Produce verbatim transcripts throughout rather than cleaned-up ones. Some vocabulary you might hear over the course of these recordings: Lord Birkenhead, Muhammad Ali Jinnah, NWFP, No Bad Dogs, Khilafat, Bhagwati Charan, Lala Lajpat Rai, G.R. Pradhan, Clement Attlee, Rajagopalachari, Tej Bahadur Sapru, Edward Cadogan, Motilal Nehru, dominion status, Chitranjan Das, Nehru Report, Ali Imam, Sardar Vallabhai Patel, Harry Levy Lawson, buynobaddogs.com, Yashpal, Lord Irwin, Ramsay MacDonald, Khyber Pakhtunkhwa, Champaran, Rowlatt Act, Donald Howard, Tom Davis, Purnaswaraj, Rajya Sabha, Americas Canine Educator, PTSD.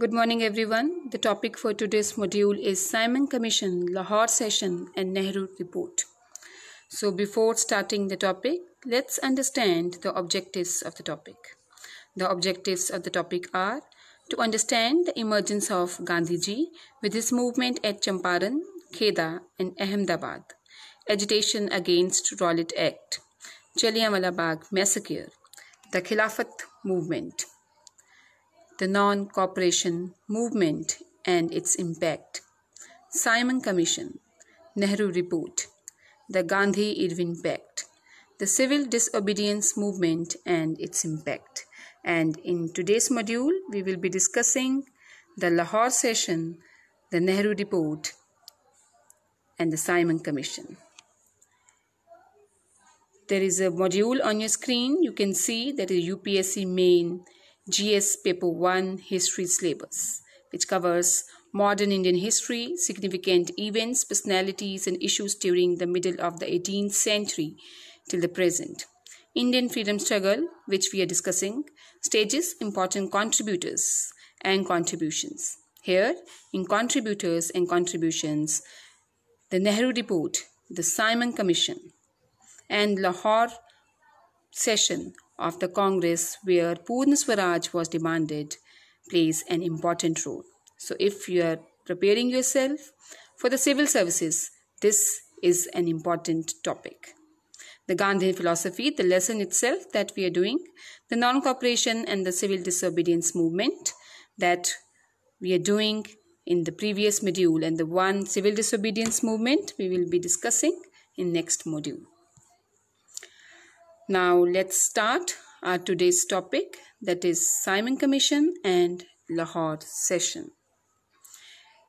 Good morning everyone. The topic for today's module is Simon Commission, Lahore Session and Nehru Report. So before starting the topic, let's understand the objectives of the topic. The objectives of the topic are to understand the emergence of Gandhiji with his movement at Champaran, Kheda and Ahmedabad, agitation against Rowlatt Act, Jallianwala Bagh massacre, the Khilafat movement, the non-cooperation movement and its impact, Simon Commission, Nehru Report, the Gandhi-Irwin Pact, the civil disobedience movement and its impact. And in today's module, we will be discussing the Lahore Session, the Nehru Report, and the Simon Commission. There is a module on your screen. You can see that is U P S C Main G S Paper one History Syllabus, which covers modern Indian history, significant events, personalities and issues during the middle of the eighteenth century till the present, Indian freedom struggle, which we are discussing, stages, important contributors and contributions. Here, in contributors and contributions, the Nehru Report, the Simon Commission and Lahore Session of the Congress, where Purnaswaraj was demanded, plays an important role. So if you are preparing yourself for the civil services, this is an important topic. The Gandhi philosophy, the lesson itself that we are doing, the non-cooperation and the civil disobedience movement that we are doing in the previous module, and the one civil disobedience movement we will be discussing in next module. Now let's start our today's topic, that is Simon Commission and Lahore Session.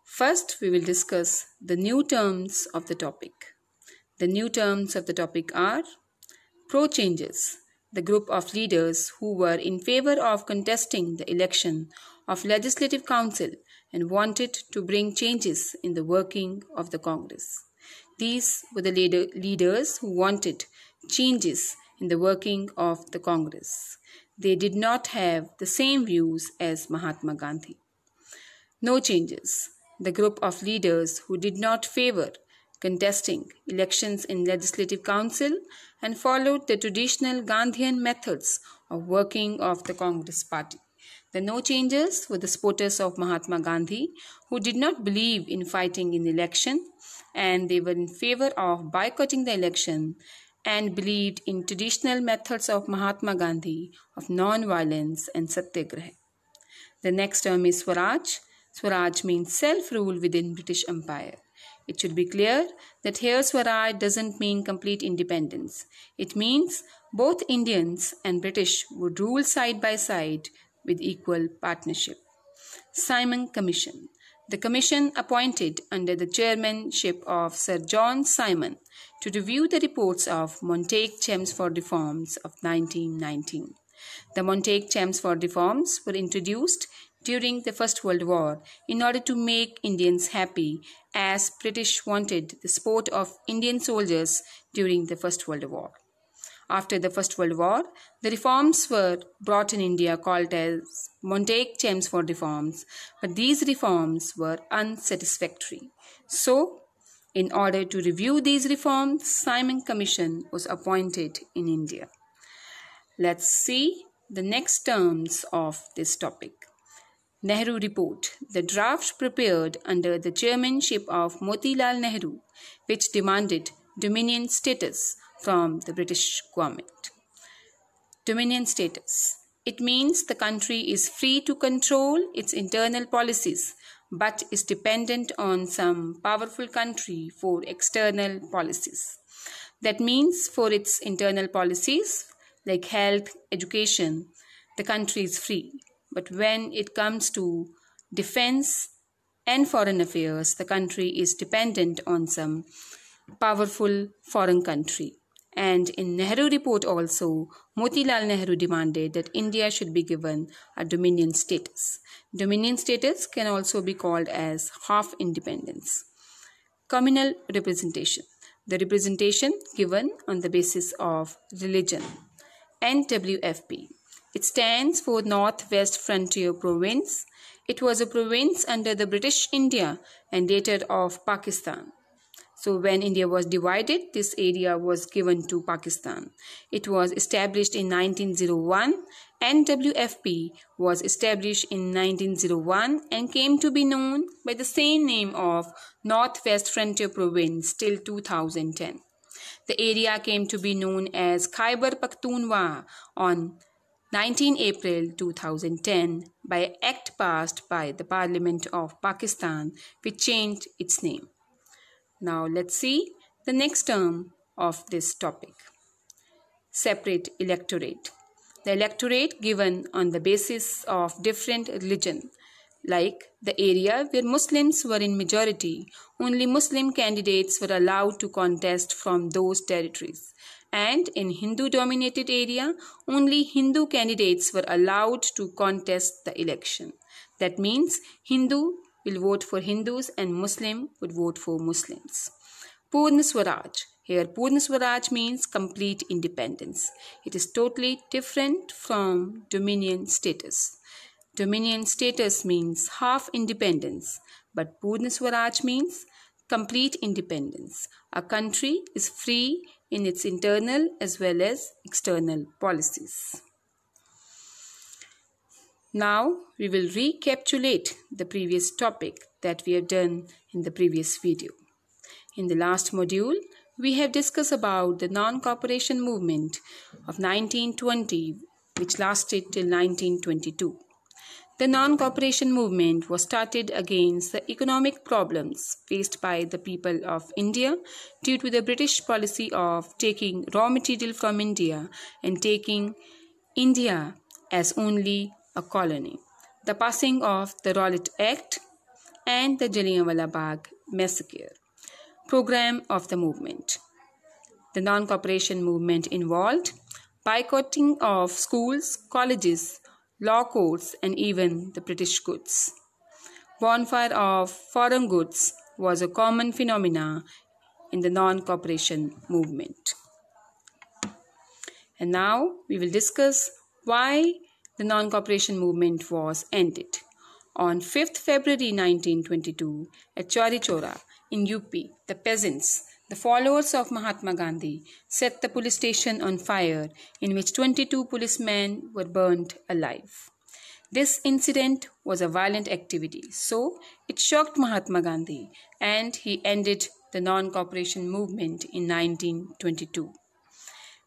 First we will discuss the new terms of the topic. The new terms of the topic are pro-changes, the group of leaders who were in favor of contesting the election of Legislative Council and wanted to bring changes in the working of the Congress. These were the leader, leaders who wanted changes in the working of the Congress. They did not have the same views as Mahatma Gandhi. No changes, the group of leaders who did not favor contesting elections in Legislative Council and followed the traditional Gandhian methods of working of the Congress Party. The no changers were the supporters of Mahatma Gandhi who did not believe in fighting in election, and they were in favor of boycotting the election and believed in traditional methods of Mahatma Gandhi of non-violence and Satyagraha. The next term is Swaraj. Swaraj means self-rule within British Empire. It should be clear that here Swaraj doesn't mean complete independence. It means both Indians and British would rule side by side with equal partnership. Simon Commission. The commission appointed under the chairmanship of Sir John Simon to review the reports of Montagu-Chelmsford Reforms of nineteen nineteen. The Montagu-Chelmsford Reforms were introduced during the First World War in order to make Indians happy, as British wanted the support of Indian soldiers during the First World War. After the First World War, the reforms were brought in India called as Montagu-Chelmsford Reforms, but these reforms were unsatisfactory. So, in order to review these reforms, Simon Commission was appointed in India. Let's see the next terms of this topic. Nehru Report, the draft prepared under the chairmanship of Motilal Nehru, which demanded dominion status from the British government. Dominion status. It means the country is free to control its internal policies but is dependent on some powerful country for external policies. That means for its internal policies like health, education, the country is free. But when it comes to defense and foreign affairs, the country is dependent on some powerful foreign country. And in Nehru Report also, Motilal Nehru demanded that India should be given a dominion status. Dominion status can also be called as half independence. Communal representation. the representation given on the basis of religion. N W F P. It stands for North West Frontier Province. It was a province under the British India and later of Pakistan. So when India was divided, this area was given to Pakistan. It was established in nineteen oh one. N W F P was established in nineteen oh one and came to be known by the same name of North West Frontier Province till two thousand ten. The area came to be known as Khyber Pakhtunkhwa on nineteenth of April two thousand ten by Act passed by the Parliament of Pakistan, which changed its name. Now let's see the next term of this topic. Separate electorate. The electorate given on the basis of different religion. Like the area where Muslims were in majority, only Muslim candidates were allowed to contest from those territories. And in Hindu-dominated area, only Hindu candidates were allowed to contest the election. That means Hindu will vote for Hindus and Muslim would vote for Muslims. Purnaswaraj. Here Purnaswaraj means complete independence. It is totally different from dominion status. Dominion status means half independence, but Purnaswaraj means complete independence. A country is free in its internal as well as external policies. Now we will recapitulate the previous topic that we have done in the previous video. In the last module, we have discussed about the non-cooperation movement of nineteen twenty, which lasted till nineteen twenty-two. The non-cooperation movement was started against the economic problems faced by the people of India due to the British policy of taking raw material from India and taking India as only a colony, the passing of the Rowlatt Act and the Jallianwala Bagh massacre. Program of the movement. The non-cooperation movement involved boycotting of schools, colleges, law courts and even the British goods. Bonfire of foreign goods was a common phenomena in the non-cooperation movement. And now we will discuss why the non-cooperation movement was ended. On fifth of February nineteen twenty-two, at Chauri Chaura in U P, the peasants, the followers of Mahatma Gandhi, set the police station on fire, in which twenty-two policemen were burnt alive. This incident was a violent activity, so it shocked Mahatma Gandhi and he ended the non-cooperation movement in nineteen twenty-two.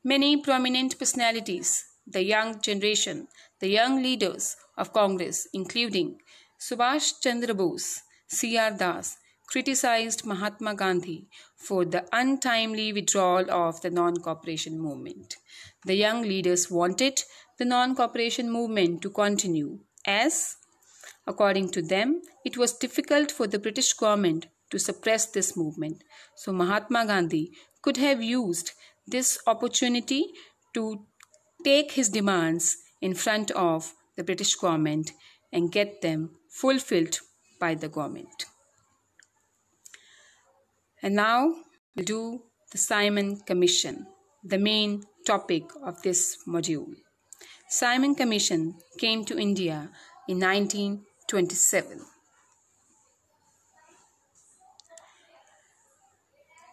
Many prominent personalities, the young generation, the young leaders of Congress, including Subhash Chandra Bose, C R Das, criticized Mahatma Gandhi for the untimely withdrawal of the non-cooperation movement. The young leaders wanted the non-cooperation movement to continue as, according to them, it was difficult for the British government to suppress this movement. So Mahatma Gandhi could have used this opportunity to take his demands in front of the British government and get them fulfilled by the government. And now we'll do the Simon Commission, the main topic of this module. Simon Commission came to India in nineteen twenty-seven.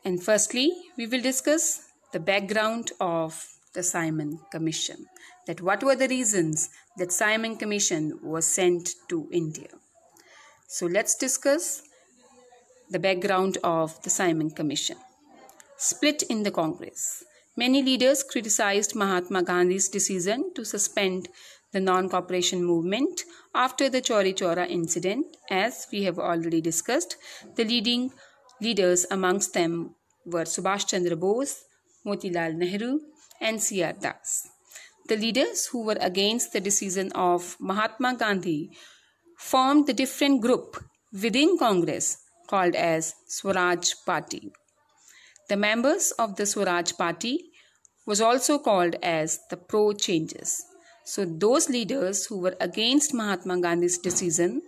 And firstly, we will discuss the background of the Simon Commission, that what were the reasons that Simon Commission was sent to India. So let's discuss the background of the Simon Commission. Split in the Congress. Many leaders criticized Mahatma Gandhi's decision to suspend the non-cooperation movement after the Chauri Chaura incident. As we have already discussed, the leading leaders amongst them were Subhash Chandra Bose, Motilal Nehru and C R Das. The leaders who were against the decision of Mahatma Gandhi formed the different group within Congress called as Swaraj Party. The members of the Swaraj Party was also called as the pro-changes. So those leaders who were against Mahatma Gandhi's decision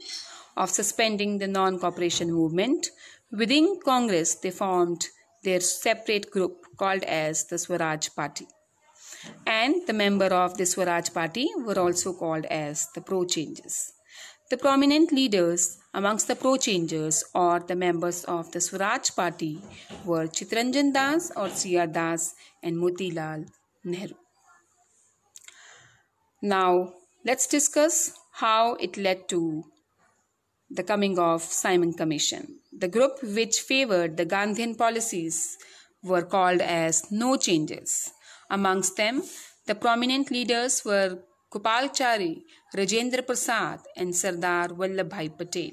of suspending the non-cooperation movement, within Congress they formed their separate group called as the Swaraj Party. And the members of the Swaraj Party were also called as the pro-changers. The prominent leaders amongst the pro-changers or the members of the Swaraj Party were Chitranjan Das or C R Das and Motilal Nehru. Now, let's discuss how it led to the coming of Simon Commission. The group which favoured the Gandhian policies were called as No Changes. Amongst them, the prominent leaders were Gopalachari, Rajendra Prasad and Sardar Vallabhai Patel.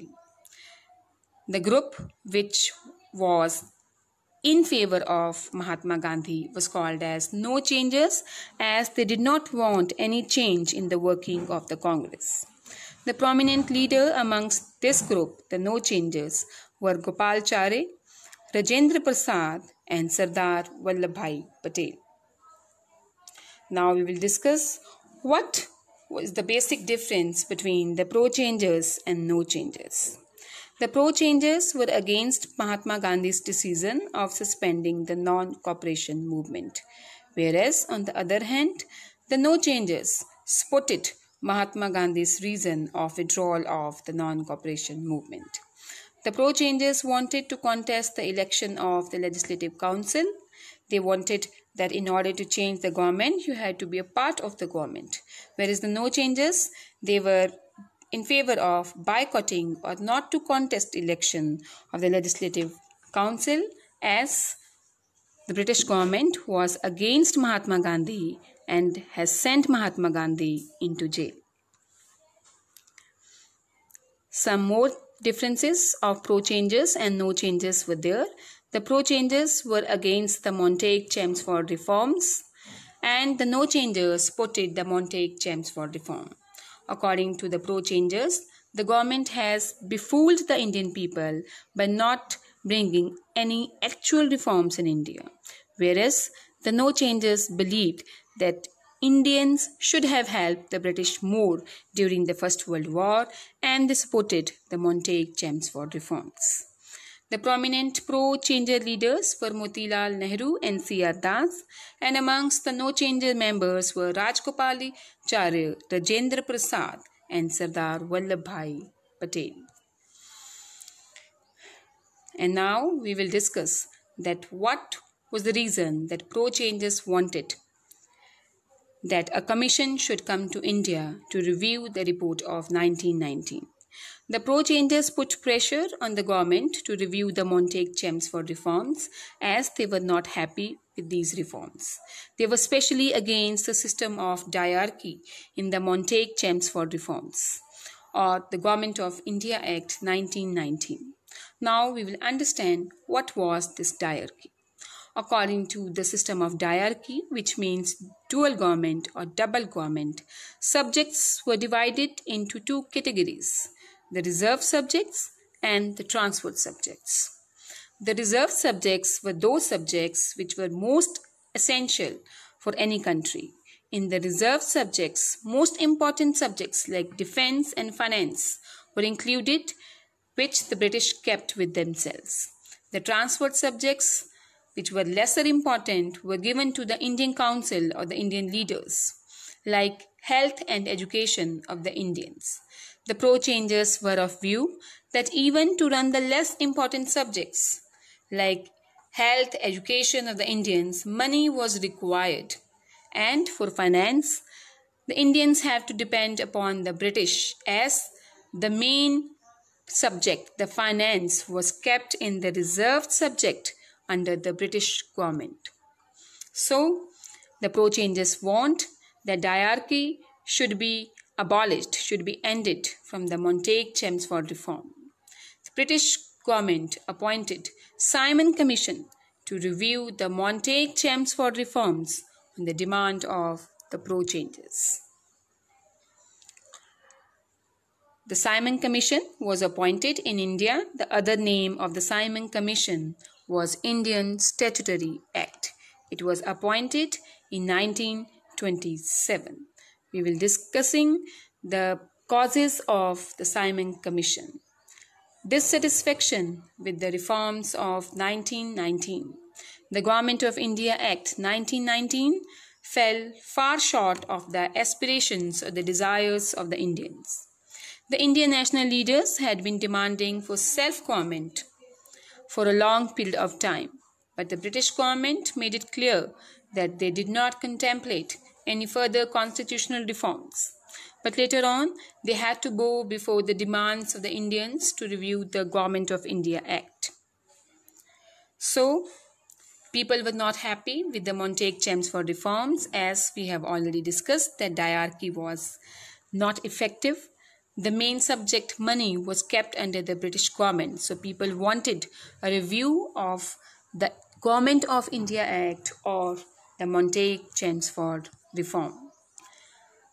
The group which was in favor of Mahatma Gandhi was called as No Changes, as they did not want any change in the working of the Congress. The prominent leader amongst this group, the No Changes, were Gopalachari, Rajendra Prasad and Sardar Vallabhai Patel. Now we will discuss what was the basic difference between the pro-changers and no changers. The pro-changers were against Mahatma Gandhi's decision of suspending the non-cooperation movement, whereas on the other hand, the no changers supported Mahatma Gandhi's reason of withdrawal of the non-cooperation movement. The pro-changers wanted to contest the election of the Legislative Council. They wanted that in order to change the government, you had to be a part of the government. Whereas the no changes, they were in favor of boycotting or not to contest election of the Legislative Council, as the British government was against Mahatma Gandhi and has sent Mahatma Gandhi into jail. Some more differences of pro-changes and no changes were there. The pro-changers were against the Montagu-Chelmsford Reforms, and the no-changers supported the Montagu-Chelmsford Reform. According to the pro-changers, the government has befooled the Indian people by not bringing any actual reforms in India, whereas the no-changers believed that Indians should have helped the British more during the First World War, and they supported the Montagu-Chelmsford Reforms. The prominent pro-changer leaders were Motilal Nehru and C R Das, and amongst the no-changer members were Rajagopalachari, Rajendra Prasad and Sardar Vallabhai Patel. And now we will discuss that what was the reason that pro-changers wanted that a commission should come to India to review the report of nineteen nineteen. The pro-changers put pressure on the government to review the Montagu-Chelmsford reforms, as they were not happy with these reforms. They were specially against the system of diarchy in the Montagu-Chelmsford reforms or the Government of India Act nineteen nineteen. Now we will understand what was this diarchy. According to the system of diarchy, which means dual government or double government, subjects were divided into two categories: the reserved subjects and the transferred subjects. The reserved subjects were those subjects which were most essential for any country. In the reserved subjects, most important subjects like defense and finance were included, which the British kept with themselves. The transferred subjects, which were lesser important, were given to the Indian Council or the Indian leaders, like health and education of the Indians. The pro-changers were of view that even to run the less important subjects, like health, education of the Indians, money was required. And for finance, the Indians have to depend upon the British, as the main subject, the finance, was kept in the reserved subject under the British government. So, the pro-changers want that diarchy should be abolished, should be ended from the Montagu-Chelmsford reform. The British government appointed Simon Commission to review the Montagu-Chelmsford reforms on the demand of the pro-changers. The Simon Commission was appointed in India. The other name of the Simon Commission was Indian Statutory Act. It was appointed in nineteen twenty-seven. We will discussing the causes of the Simon Commission. Dissatisfaction with the reforms of nineteen nineteen. the Government of India Act nineteen nineteen fell far short of the aspirations or the desires of the Indians. The Indian national leaders had been demanding for self-government for a long period of time, but the British government made it clear that they did not contemplate any further constitutional reforms. But later on, they had to bow before the demands of the Indians to review the Government of India Act. So, people were not happy with the Montagu-Chelmsford reforms, as we have already discussed that diarchy was not effective. The main subject, money, was kept under the British government. So, people wanted a review of the Government of India Act or the Montagu-Chelmsford reform.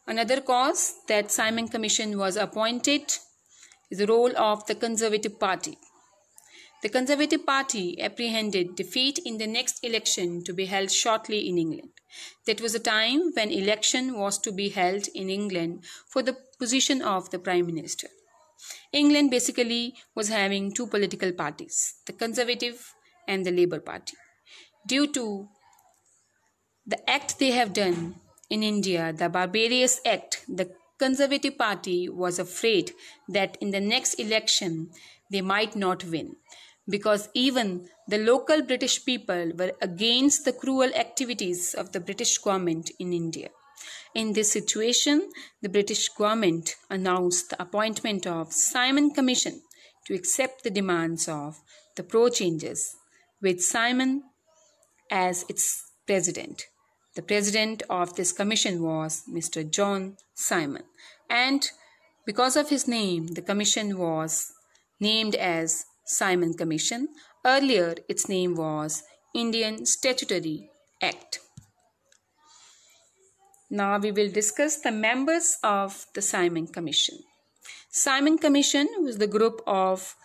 Another cause that Simon Commission was appointed is the role of the Conservative Party. The Conservative Party apprehended defeat in the next election to be held shortly in England. That was a time when election was to be held in England for the position of the Prime Minister. England basically was having two political parties, the Conservative and the Labour Party. Due to the act they have done in India, the Barbarous Act, the Conservative Party was afraid that in the next election they might not win, because even the local British people were against the cruel activities of the British government in India. In this situation, the British government announced the appointment of Simon Commission to accept the demands of the pro-changes, with Simon as its president. The president of this commission was Mister John Simon, and because of his name, the commission was named as Simon Commission. Earlier, its name was Indian Statutory Act. Now we will discuss the members of the Simon Commission. Simon Commission was the group of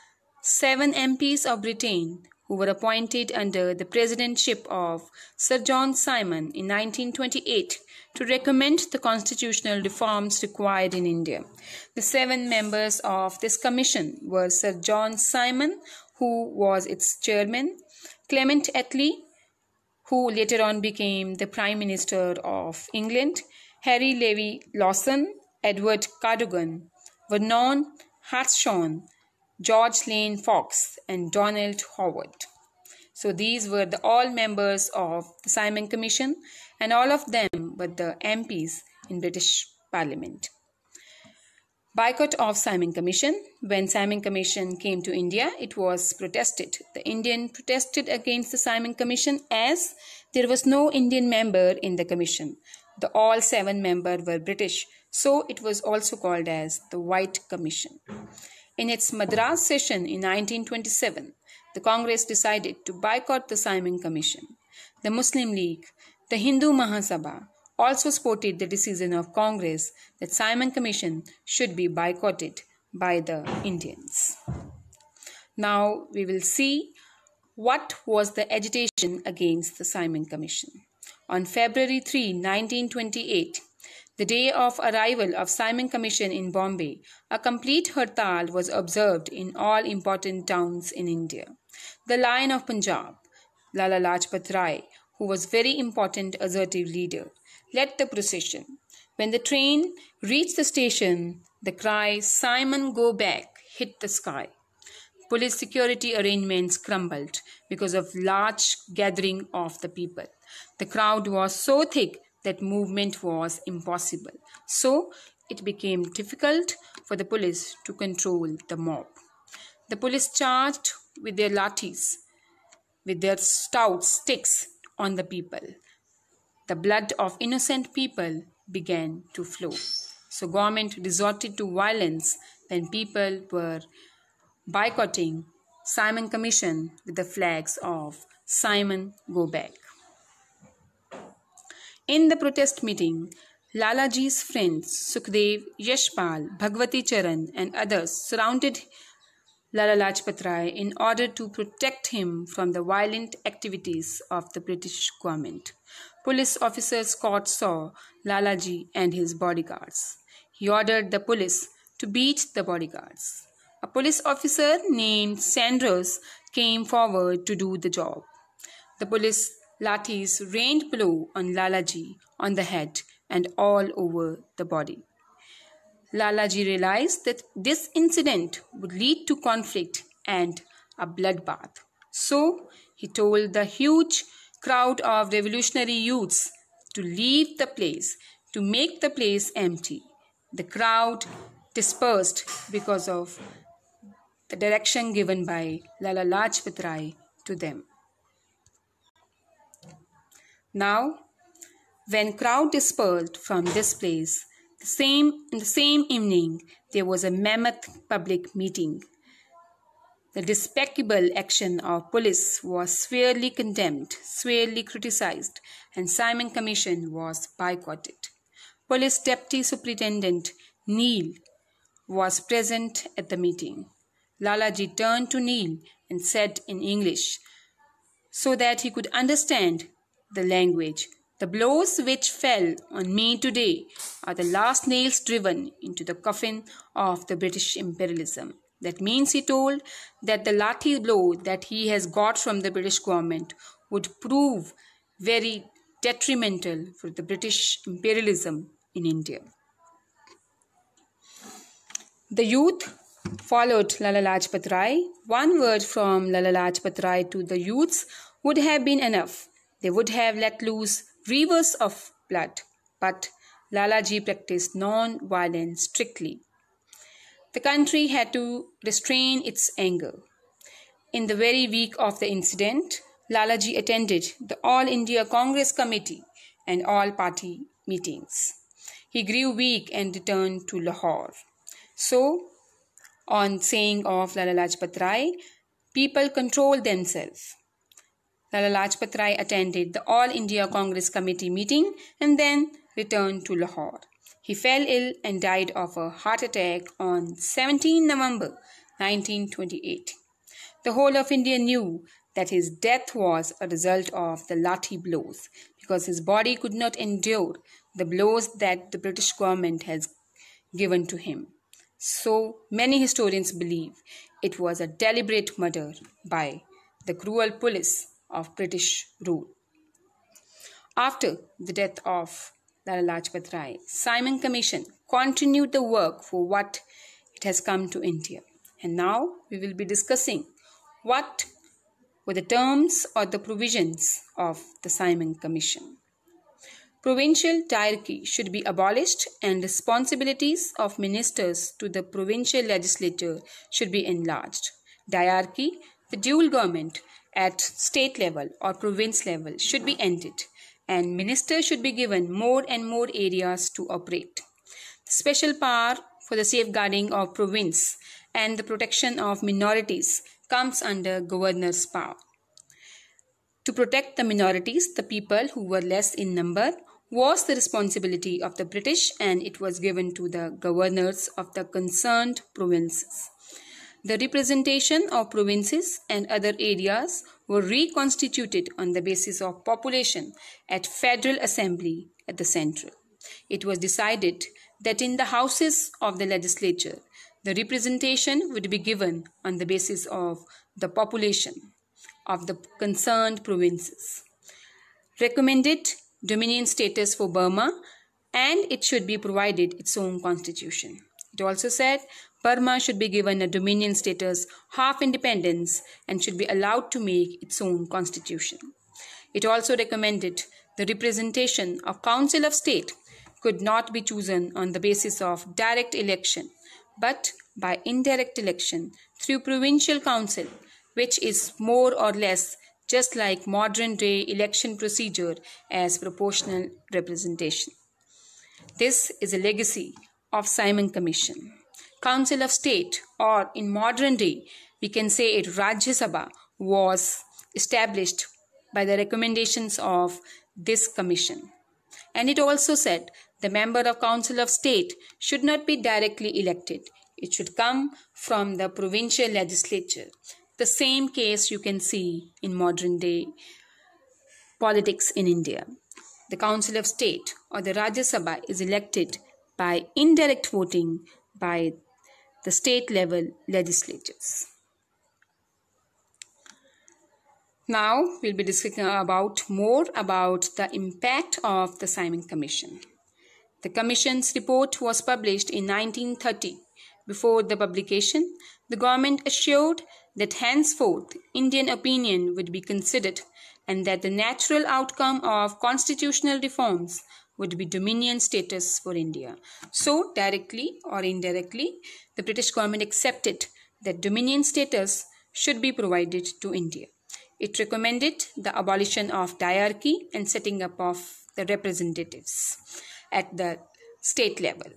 seven M Ps of Britain who were appointed under the presidentship of Sir John Simon in nineteen twenty-eight to recommend the constitutional reforms required in India. The seven members of this commission were Sir John Simon, who was its chairman, Clement Attlee, who later on became the Prime Minister of England, Harry Levy Lawson, Edward Cadogan, Vernon Hartshorn, George Lane Fox, and Donald Howard. So these were the all members of the Simon Commission, and all of them were the M Ps in British Parliament. Boycott of Simon Commission. When Simon Commission came to India, it was protested. The Indian protested against the Simon Commission as there was no Indian member in the commission. The all seven members were British, so it was also called as the White Commission. In its Madras session in nineteen twenty-seven, the Congress decided to boycott the Simon Commission. The Muslim League, the Hindu Mahasabha, also supported the decision of Congress that Simon Commission should be boycotted by the Indians. Now we will see what was the agitation against the Simon Commission. On February third, nineteen twenty-eight, the day of arrival of Simon Commission in Bombay, a complete hartal was observed in all important towns in India. The Lion of Punjab, Lala Lajpat Rai, who was very important assertive leader, led the procession. When the train reached the station, the cry, "Simon, go back," hit the sky. Police security arrangements crumbled because of large gathering of the people. The crowd was so thick that movement was impossible. So, it became difficult for the police to control the mob. The police charged with their lathis, with their stout sticks on the people. The blood of innocent people began to flow. So, government resorted to violence when people were boycotting Simon Commission with the flags of "Simon, go back." In the protest meeting, Lalaji's friends Sukhdev, Yashpal, Bhagwati Charan and others surrounded Lala Lajpat Rai in order to protect him from the violent activities of the British government. Police officer Scott saw Lalaji and his bodyguards. He ordered the police to beat the bodyguards. A police officer named Sanders came forward to do the job. The police lathis rained blow on Lalaji on the head and all over the body. Lalaji realized that this incident would lead to conflict and a bloodbath. So he told the huge crowd of revolutionary youths to leave the place, to make the place empty. The crowd dispersed because of the direction given by Lala Lajpat Rai to them. Now, when crowd dispersed from this place, the same, in the same evening, there was a mammoth public meeting. The despicable action of police was severely condemned, severely criticized, and Simon Commission was boycotted. Police Deputy Superintendent Neil was present at the meeting. Lalaji turned to Neil and said in English, so that he could understand the language, the blows which fell on me today are the last nails driven into the coffin of the British imperialism. That means, he told, that the lathi blow that he has got from the British government would prove very detrimental for the British imperialism in India. The youth followed Lala Lajpat Rai. One word from Lala Lajpat Rai to the youths would have been enough. They would have let loose rivers of blood, but Lalaji practiced non-violence strictly. The country had to restrain its anger. In the very week of the incident, Lalaji attended the All India Congress Committee and all-party meetings. He grew weak and returned to Lahore. So, on saying of Lala Lajpat Rai, people control themselves. Lala Lajpat Rai attended the All India Congress Committee meeting and then returned to Lahore. He fell ill and died of a heart attack on the seventeenth of November nineteen twenty-eight. The whole of India knew that his death was a result of the lathi blows because his body could not endure the blows that the British government has given to him. So many historians believe it was a deliberate murder by the cruel police of British rule. After the death of Lala Lajpat Rai, Simon Commission continued the work for what it has come to India. And now we will be discussing what were the terms or the provisions of the Simon Commission. Provincial hierarchy should be abolished and responsibilities of ministers to the provincial legislature should be enlarged. Diarchy, the dual government at state level or province level, should be ended, and ministers should be given more and more areas to operate. The special power for the safeguarding of province and the protection of minorities comes under governor's power. To protect the minorities, the people who were less in number, was the responsibility of the British, and it was given to the governors of the concerned provinces. The representation of provinces and other areas were reconstituted on the basis of population at Federal Assembly at the central. It was decided that in the houses of the legislature, the representation would be given on the basis of the population of the concerned provinces. Recommended dominion status for Burma, and it should be provided its own constitution. It also said Burma should be given a dominion status, half independence, and should be allowed to make its own constitution. It also recommended the representation of Council of State could not be chosen on the basis of direct election, but by indirect election through provincial council, which is more or less just like modern day election procedure as proportional representation. This is a legacy of Simon Commission. Council of State, or in modern day, we can say it Rajya Sabha, was established by the recommendations of this commission. And it also said the member of Council of State should not be directly elected. It should come from the provincial legislature. The same case you can see in modern day politics in India. The Council of State or the Rajya Sabha is elected by indirect voting by the state level legislatures. Now we'll be discussing about more about the impact of the Simon Commission. The Commission's report was published in nineteen thirty. Before the publication, the government assured that henceforth Indian opinion would be considered and that the natural outcome of constitutional reforms would be dominion status for India. So, directly or indirectly, the British government accepted that dominion status should be provided to India. It recommended the abolition of diarchy and setting up of the representatives at the state level.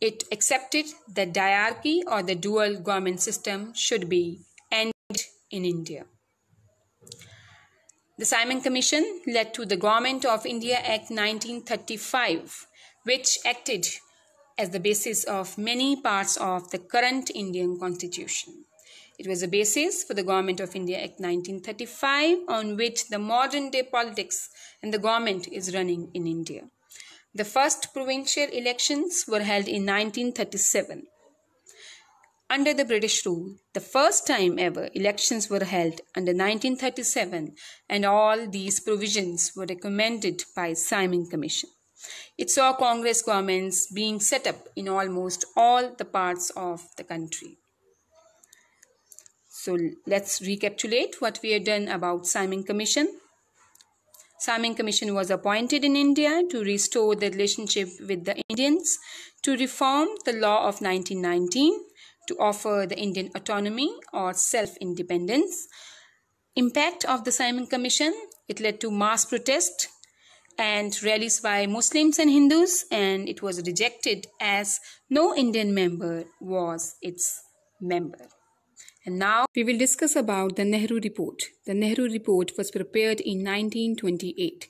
It accepted that diarchy or the dual government system should be ended in India. The Simon Commission led to the Government of India Act nineteen thirty-five, which acted as the basis of many parts of the current Indian constitution. It was a basis for the Government of India Act nineteen thirty-five on which the modern day politics and the government is running in India. The first provincial elections were held in nineteen thirty-seven. Under the British rule, the first time ever elections were held under nineteen thirty-seven, and all these provisions were recommended by the Simon Commission. It saw Congress governments being set up in almost all the parts of the country. So let's recapitulate what we have done about Simon Commission. Simon Commission was appointed in India to restore the relationship with the Indians, to reform the law of nineteen nineteen, to offer the Indian autonomy or self-independence. Impact of the Simon Commission: it led to mass protest and rallies by Muslims and Hindus, and it was rejected as no Indian member was its member. And now we will discuss about the Nehru Report. The Nehru Report was prepared in nineteen twenty-eight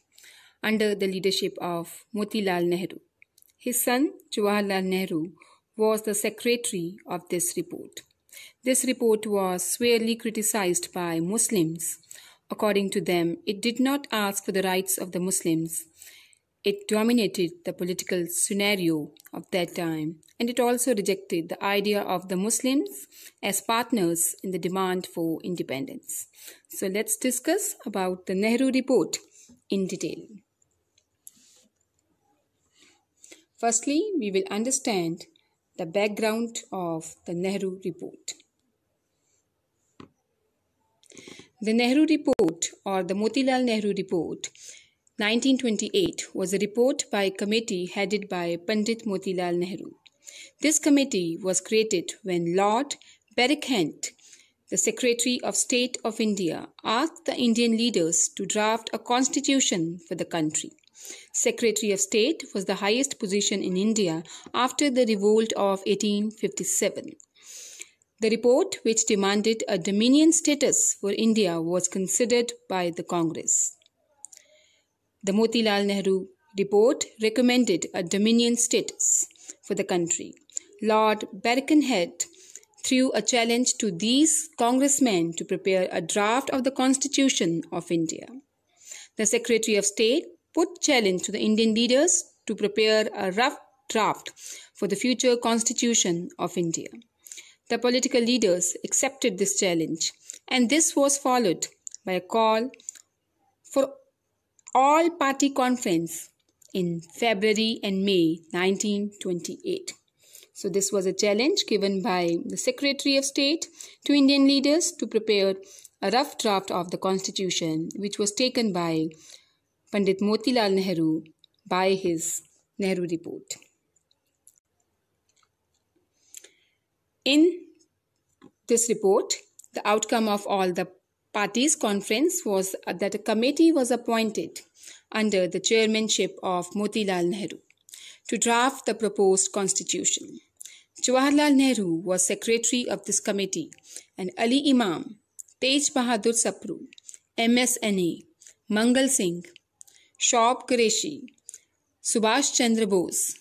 under the leadership of Motilal Nehru. His son Jawaharlal Nehru was the secretary of this report. This report was severely criticized by Muslims. According to them, it did not ask for the rights of the Muslims. It dominated the political scenario of that time, and it also rejected the idea of the Muslims as partners in the demand for independence. So let's discuss about the Nehru Report in detail. Firstly, we will understand the background of the Nehru Report. The Nehru Report or the Motilal Nehru Report nineteen twenty-eight was a report by a committee headed by Pandit Motilal Nehru. This committee was created when Lord Birkenhead, the Secretary of State of India, asked the Indian leaders to draft a constitution for the country. Secretary of State was the highest position in India after the revolt of eighteen fifty-seven. The report, which demanded a dominion status for India, was considered by the Congress. The Motilal Nehru report recommended a dominion status for the country. Lord Birkenhead threw a challenge to these congressmen to prepare a draft of the Constitution of India. The Secretary of State put challenge to the Indian leaders to prepare a rough draft for the future constitution of India. The political leaders accepted this challenge, and this was followed by a call for all party conference in February and May nineteen twenty-eight. So this was a challenge given by the Secretary of State to Indian leaders to prepare a rough draft of the constitution, which was taken by Pandit Motilal Nehru by his Nehru Report. In this report, the outcome of all the parties' conference was that a committee was appointed under the chairmanship of Motilal Nehru to draft the proposed constitution. Jawaharlal Nehru was secretary of this committee, and Ali Imam, Tej Bahadur Sapru, M S N A, Mangal Singh, Shob Qureshi, Subhash Chandra Bose,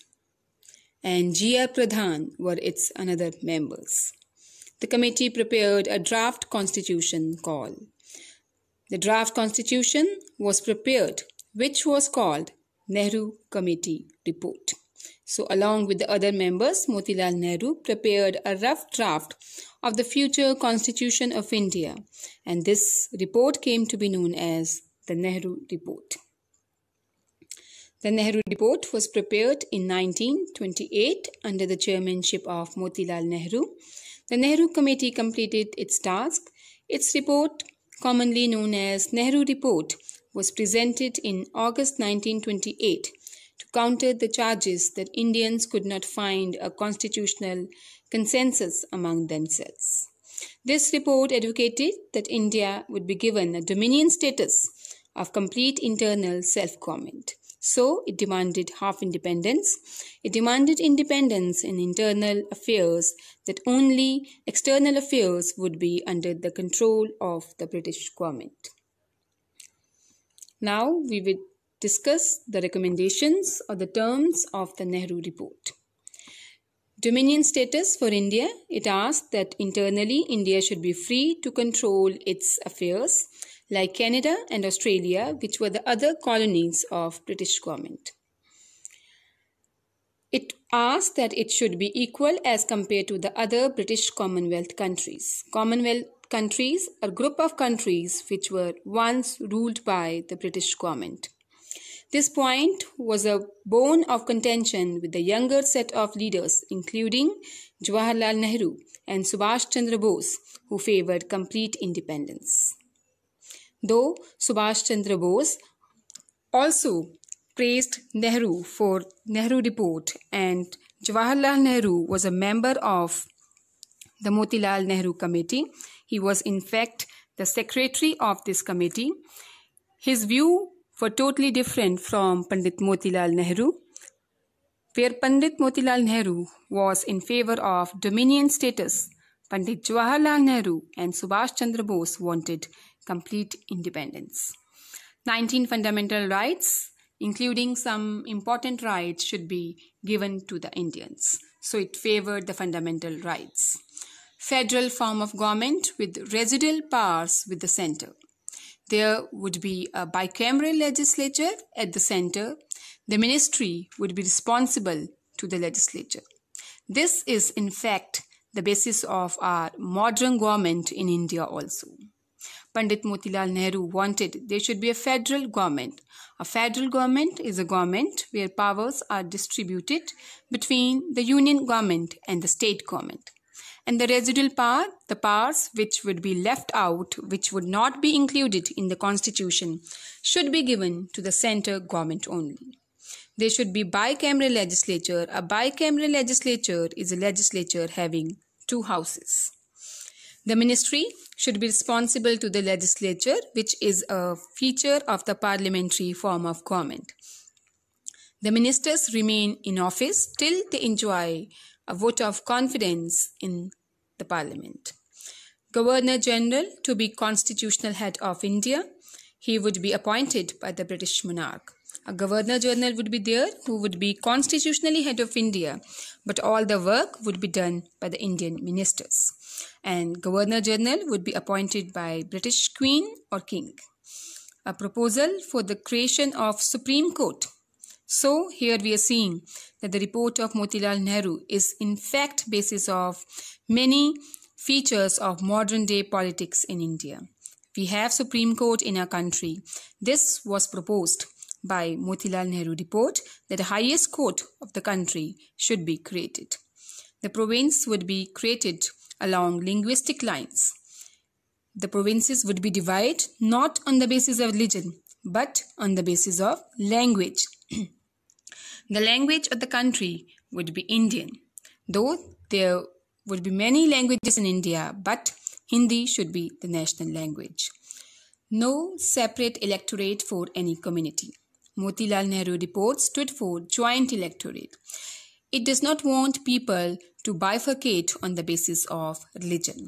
and G R Pradhan were its another members. The committee prepared a draft constitution call. The draft constitution was prepared, which was called Nehru Committee Report. So along with the other members, Motilal Nehru prepared a rough draft of the future Constitution of India, and this report came to be known as the Nehru Report. The Nehru Report was prepared in nineteen twenty-eight under the chairmanship of Motilal Nehru. The Nehru Committee completed its task. Its report, commonly known as Nehru Report, was presented in August nineteen twenty-eight to counter the charges that Indians could not find a constitutional consensus among themselves. This report advocated that India would be given a dominion status of complete internal self-government. So, it demanded half independence. It demanded independence in internal affairs, that only external affairs would be under the control of the British government. Now, we will discuss the recommendations or the terms of the Nehru Report. Dominion status for India. It asked that internally India should be free to control its affairs, like Canada and Australia, which were the other colonies of British government. It asked that it should be equal as compared to the other British Commonwealth countries. Commonwealth countries are a group of countries which were once ruled by the British government. This point was a bone of contention with the younger set of leaders, including Jawaharlal Nehru and Subhash Chandra Bose, who favoured complete independence. Though Subhash Chandra Bose also praised Nehru for Nehru Report, and Jawaharlal Nehru was a member of the Motilal Nehru Committee. He was in fact the secretary of this committee. His view were totally different from Pandit Motilal Nehru, where Pandit Motilal Nehru was in favor of dominion status. Pandit Jawaharlal Nehru and Subhash Chandra Bose wanted complete independence. nineteen fundamental rights, including some important rights, should be given to the Indians. So it favored the fundamental rights. Federal form of government with residual powers with the center. There would be a bicameral legislature at the center. The ministry would be responsible to the legislature. This is in fact the basis of our modern government in India also. Pandit Motilal Nehru wanted there should be a federal government. A federal government is a government where powers are distributed between the union government and the state government. And the residual power, the powers which would be left out, which would not be included in the constitution, should be given to the centre government only. There should be bicameral legislature. A bicameral legislature is a legislature having two houses. The ministry should be responsible to the legislature, which is a feature of the parliamentary form of government. The ministers remain in office till they enjoy a vote of confidence in the parliament. Governor General to be constitutional head of India. He would be appointed by the British monarch. A Governor General would be there who would be constitutionally head of India, but all the work would be done by the Indian ministers. And Governor General would be appointed by British Queen or King. A proposal for the creation of Supreme Court. So, here we are seeing that the report of Motilal Nehru is in fact basis of many features of modern day politics in India. We have Supreme Court in our country. This was proposed by Motilal Nehru report that the highest court of the country should be created. The province would be created along linguistic lines. The provinces would be divided not on the basis of religion but on the basis of language. The language of the country would be Indian. Though there would be many languages in India, but Hindi should be the national language. No separate electorate for any community. Motilal Nehru report stood for joint electorate. It does not want people to bifurcate on the basis of religion.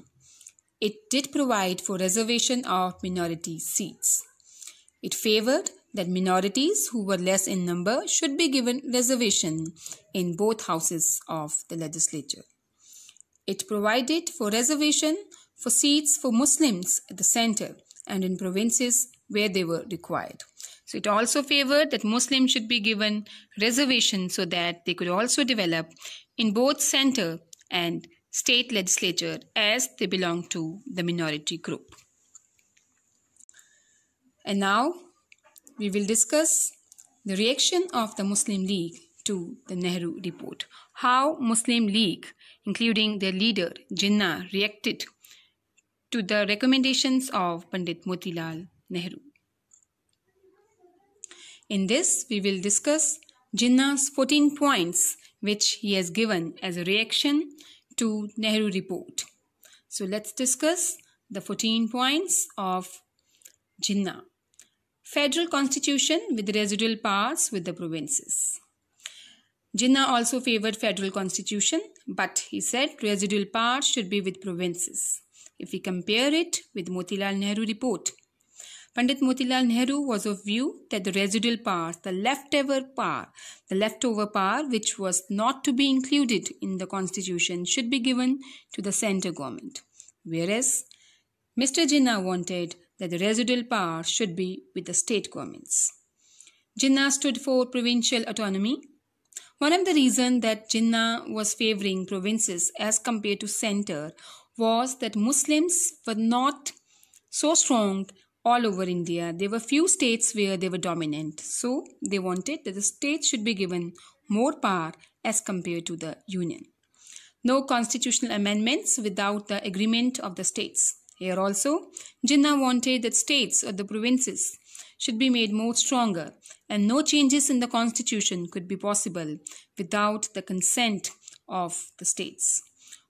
It did provide for reservation of minority seats. It favoured that minorities who were less in number should be given reservation in both houses of the legislature. It provided for reservation for seats for Muslims at the centre and in provinces where they were required. So it also favored that Muslims should be given reservations so that they could also develop in both center and state legislature as they belong to the minority group. And now we will discuss the reaction of the Muslim League to the Nehru Report. How Muslim League, including their leader Jinnah, reacted to the recommendations of Pandit Motilal Nehru. In this, we will discuss Jinnah's fourteen points which he has given as a reaction to Nehru Report. So let's discuss the fourteen points of Jinnah. Federal Constitution with residual powers with the provinces. Jinnah also favoured federal constitution, but he said residual powers should be with provinces. If we compare it with Motilal Nehru Report, Pandit Motilal Nehru was of view that the residual powers, the leftover power, the leftover power which was not to be included in the constitution should be given to the centre government. Whereas Mister Jinnah wanted that the residual power should be with the state governments. Jinnah stood for provincial autonomy. One of the reasons that Jinnah was favouring provinces as compared to centre was that Muslims were not so strong all over India. There were few states where they were dominant. So they wanted that the states should be given more power as compared to the union. No constitutional amendments without the agreement of the states. Here also, Jinnah wanted that states or the provinces should be made more stronger, and no changes in the constitution could be possible without the consent of the states.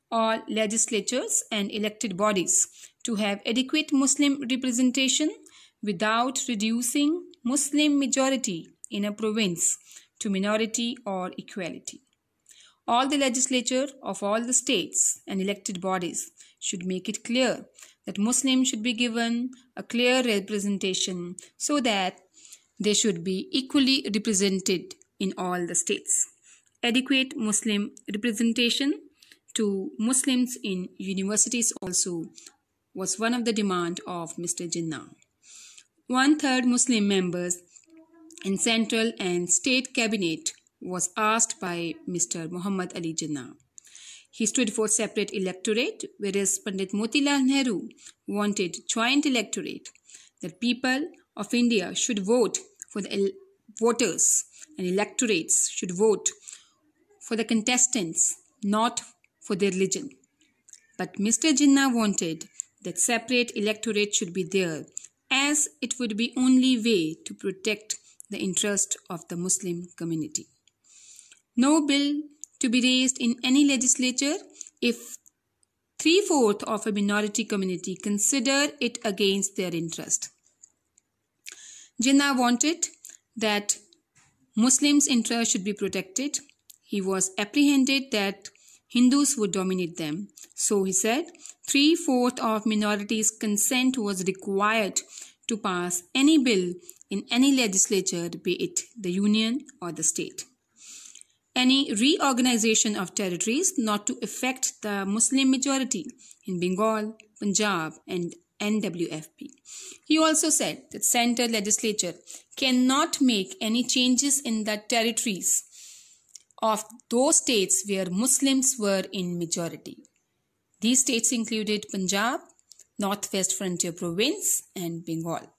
All legislatures and elected bodies to have adequate Muslim representation without reducing Muslim majority in a province to minority or equality. All the legislature of all the states and elected bodies should make it clear that Muslims should be given a clear representation so that they should be equally represented in all the states. Adequate Muslim representation to Muslims in universities also was one of the demands of Mister Jinnah. One third Muslim members in central and state cabinet was asked by Mister Muhammad Ali Jinnah. He stood for separate electorate, whereas Pandit Motilal Nehru wanted joint electorate. The people of India should vote for the voters and electorates should vote for the contestants, not for their religion. But Mister Jinnah wanted that separate electorate should be there, as it would be only way to protect the interest of the Muslim community. No bill to be raised in any legislature if three-fourths of a minority community consider it against their interest. Jinnah wanted that Muslims' interest should be protected. He was apprehended that Hindus would dominate them. So he said three-fourths of minorities' consent was required to pass any bill in any legislature, be it the union or the state. Any reorganization of territories not to affect the Muslim majority in Bengal, Punjab and N W F P. He also said that central legislature cannot make any changes in the territories of those states where Muslims were in majority. These states included Punjab, Northwest Frontier Province and Bengal.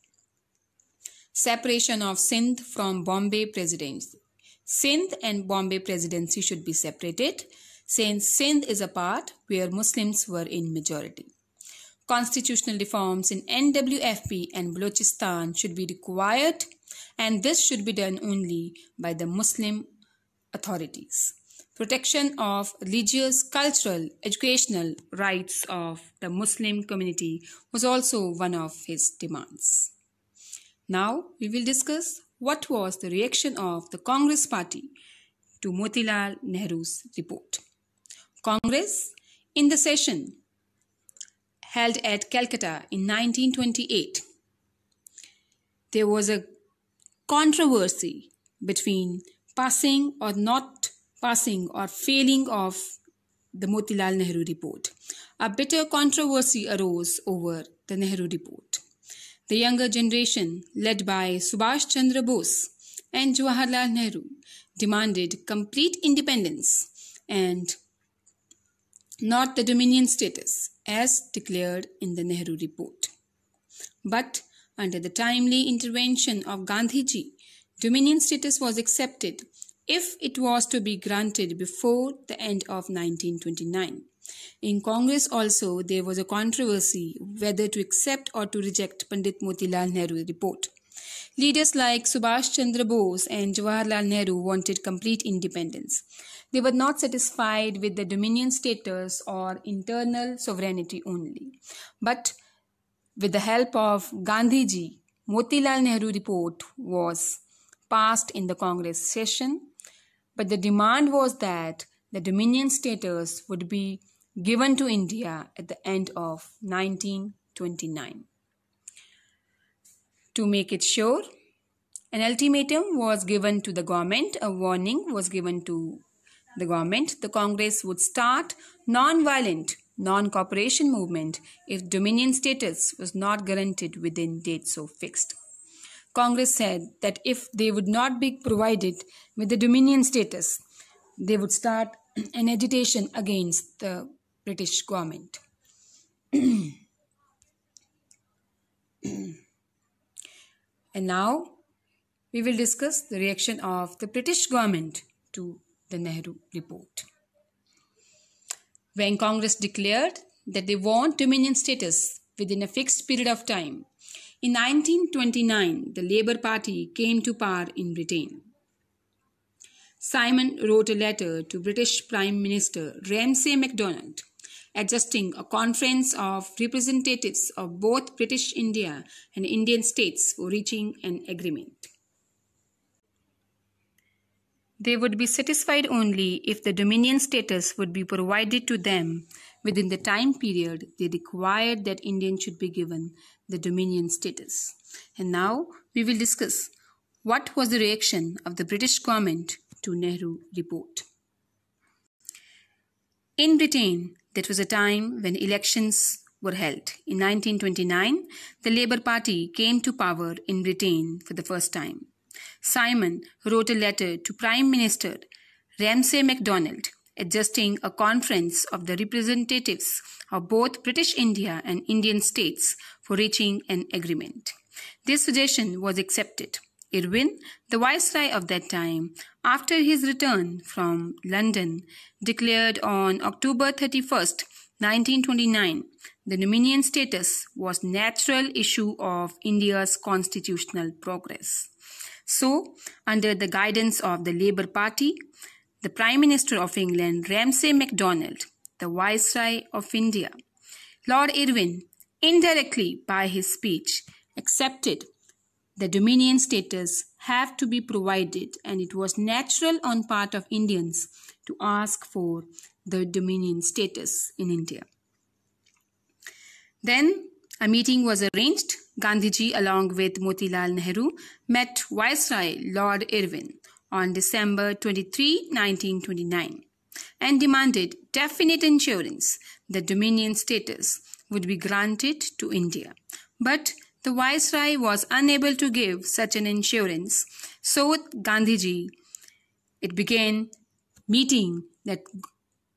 Separation of Sindh from Bombay Presidency. Sindh and Bombay Presidency should be separated since Sindh is a part where Muslims were in majority. Constitutional reforms in N W F P and Balochistan should be required, and this should be done only by the Muslim authorities. Protection of religious, cultural, educational rights of the Muslim community was also one of his demands. Now we will discuss what was the reaction of the Congress party to Motilal Nehru's report. Congress, in the session held at Calcutta in nineteen twenty-eight, there was a controversy between passing or not passing or failing of the Motilal Nehru report. A bitter controversy arose over the Nehru report. The younger generation, led by Subhash Chandra Bose and Jawaharlal Nehru, demanded complete independence and not the dominion status as declared in the Nehru Report. But under the timely intervention of Gandhiji, dominion status was accepted if it was to be granted before the end of nineteen twenty-nine. In Congress also, there was a controversy whether to accept or to reject Pandit Motilal Nehru report. Leaders like Subhash Chandra Bose and Jawaharlal Nehru wanted complete independence. They were not satisfied with the dominion status or internal sovereignty only. But with the help of Gandhiji, Motilal Nehru report was passed in the Congress session, but the demand was that the dominion status would be given to India at the end of nineteen twenty-nine. To make it sure, an ultimatum was given to the government, a warning was given to the government. The Congress would start non-violent, non-cooperation movement if dominion status was not guaranteed within dates so fixed. Congress said that if they would not be provided with the dominion status, they would start an agitation against the British government. And now we will discuss the reaction of the British government to the Nehru report. When Congress declared that they want dominion status within a fixed period of time, in nineteen twenty-nine, the Labour Party came to power in Britain. Simon wrote a letter to British Prime Minister Ramsay MacDonald, adjusting a conference of representatives of both British India and Indian states for reaching an agreement. They would be satisfied only if the dominion status would be provided to them within the time period they required that Indians should be given the dominion status. And now we will discuss what was the reaction of the British government to Nehru report. In Britain, that was a time when elections were held. In nineteen twenty-nine, the Labour Party came to power in Britain for the first time. Simon wrote a letter to Prime Minister Ramsay MacDonald, adjusting a conference of the representatives of both British India and Indian states for reaching an agreement. This suggestion was accepted. Irwin, the viceroy of that time, after his return from London, declared on October thirty-first, nineteen twenty-nine, the dominion status was a natural issue of India's constitutional progress. So, under the guidance of the Labour Party, the Prime Minister of England, Ramsay MacDonald, the Viceroy of India, Lord Irwin, indirectly by his speech, accepted the dominion status have to be provided, and it was natural on part of Indians to ask for the dominion status in India. Then a meeting was arranged. Gandhiji, along with Motilal Nehru, met Viceroy Lord Irwin on December twenty-third, nineteen twenty-nine, and demanded definite assurance that dominion status would be granted to India. But the Viceroy was unable to give such an assurance, so Gandhiji, it began meeting that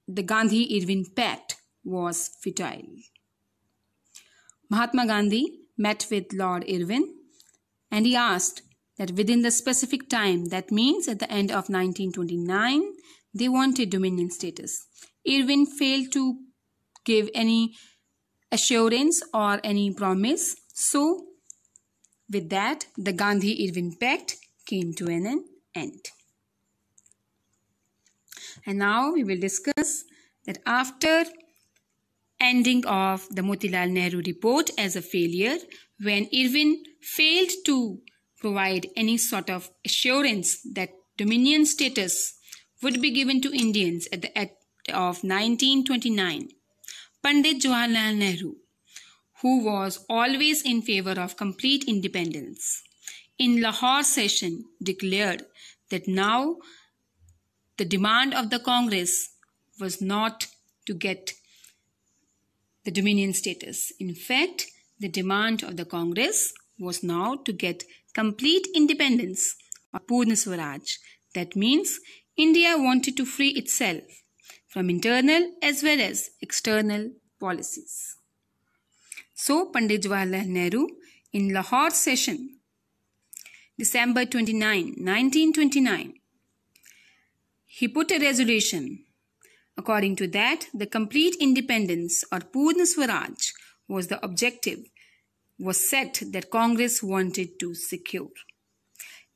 the Gandhi-Irwin Pact was futile. Mahatma Gandhi met with Lord Irwin, and he asked that within the specific time, that means at the end of nineteen twenty-nine, they wanted dominion status. Irwin failed to give any assurance or any promise. So, with that, the Gandhi-Irwin Pact came to an end. And now we will discuss that after ending of the Motilal Nehru report as a failure, when Irwin failed to provide any sort of assurance that dominion status would be given to Indians at the end of nineteen twenty-nine, Pandit Jawaharlal Nehru, who was always in favor of complete independence, in Lahore session declared that now the demand of the Congress was not to get the dominion status. In fact, the demand of the Congress was now to get complete independence or Purnaswaraj. That means India wanted to free itself from internal as well as external policies. So Pandit Jawaharlal Nehru in Lahore session, December twenty-ninth, nineteen twenty-nine, he put a resolution. According to that, the complete independence or Purna Swaraj was the objective, was set that Congress wanted to secure.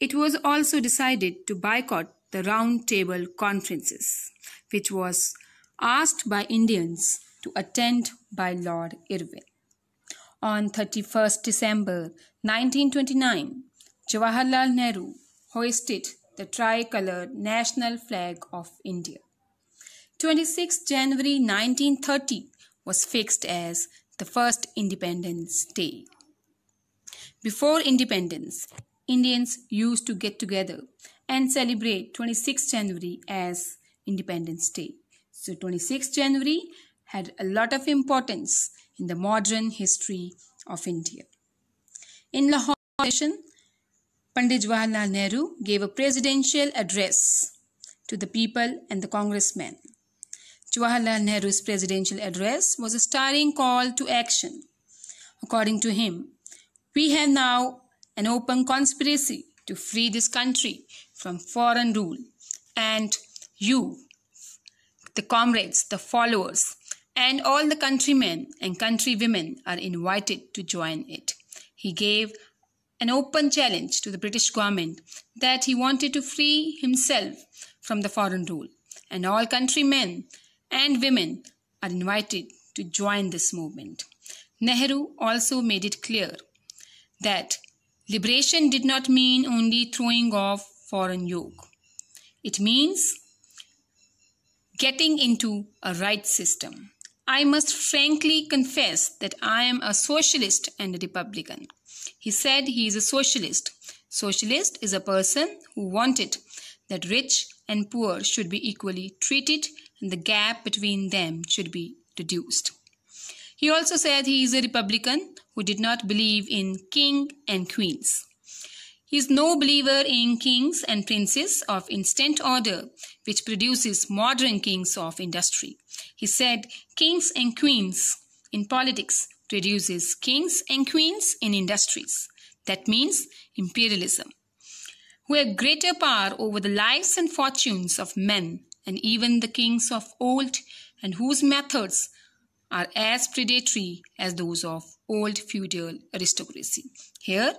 It was also decided to boycott the round table conferences, which was asked by Indians to attend by Lord Irwin. On thirty-first December nineteen twenty-nine, Jawaharlal Nehru hoisted the tricolour national flag of India. twenty-sixth January nineteen thirty was fixed as the first Independence Day. Before independence, Indians used to get together and celebrate twenty-sixth January as Independence Day. So twenty-sixth January had a lot of importance in the modern history of India. In Lahore session, Pandit Jawaharlal Nehru gave a presidential address to the people and the congressmen. Jawaharlal Nehru's presidential address was a stirring call to action. According to him, we have now an open conspiracy to free this country from foreign rule, and you, the comrades, the followers, and all the countrymen and countrywomen are invited to join it. He gave an open challenge to the British government that he wanted to free himself from the foreign rule, and all countrymen and women are invited to join this movement. Nehru also made it clear that liberation did not mean only throwing off foreign yoke. It means getting into a right system. I must frankly confess that I am a socialist and a republican. He said he is a socialist. Socialist is a person who wanted that rich and poor should be equally treated and the gap between them should be reduced. He also said he is a republican who did not believe in king and queens. He is no believer in kings and princes of instant order, which produces modern kings of industry. He said kings and queens in politics produces kings and queens in industries. That means imperialism, who have greater power over the lives and fortunes of men and even the kings of old, and whose methods are as predatory as those of old feudal aristocracy. Here,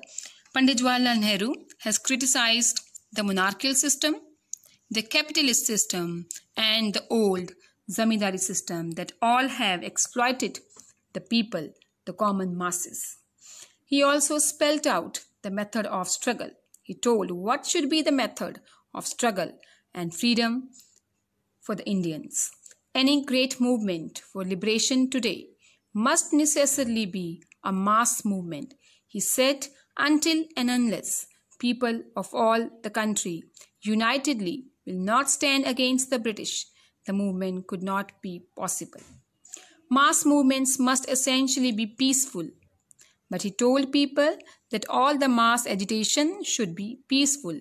Pandit Jawaharlal Nehru has criticized the monarchical system, the capitalist system, and the old zamindari system that all have exploited the people, the common masses. He also spelt out the method of struggle. He told what should be the method of struggle and freedom for the Indians. Any great movement for liberation today must necessarily be a mass movement. He said, until and unless people of all the country unitedly will not stand against the British, the movement could not be possible. Mass movements must essentially be peaceful. But he told people that all the mass agitation should be peaceful.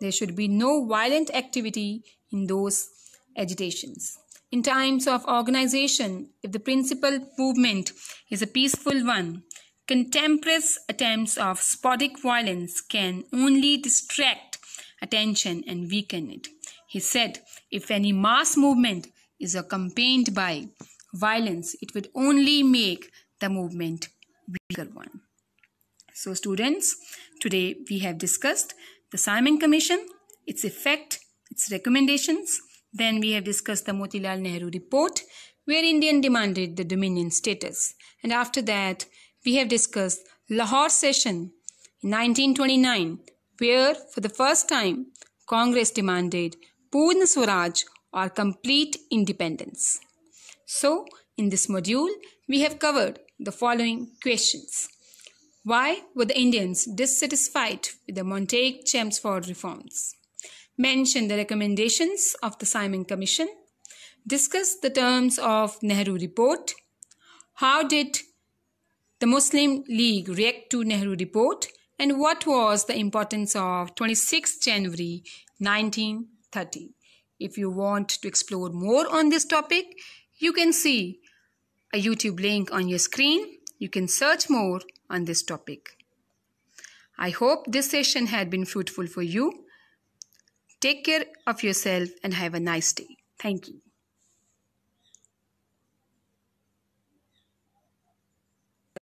There should be no violent activity in those agitations. In times of organization, if the principal movement is a peaceful one, contemporary attempts of sporadic violence can only distract attention and weaken it. He said, if any mass movement is accompanied by violence, it would only make the movement weaker one. So students, today we have discussed the Simon Commission, its effect, its recommendations. Then we have discussed the Motilal Nehru Report, where India demanded the dominion status. And after that, we have discussed Lahore session in nineteen twenty-nine, where for the first time, Congress demanded Purna Swaraj or complete independence. So, in this module, we have covered the following questions. Why were the Indians dissatisfied with the Montagu-Chelmsford Reforms? Mention the recommendations of the Simon Commission. Discuss the terms of Nehru Report. How did The Muslim League react to Nehru Report and what was the importance of twenty-sixth January nineteen thirty. If you want to explore more on this topic, you can see a YouTube link on your screen. You can search more on this topic. I hope this session had been fruitful for you. Take care of yourself and have a nice day. Thank you.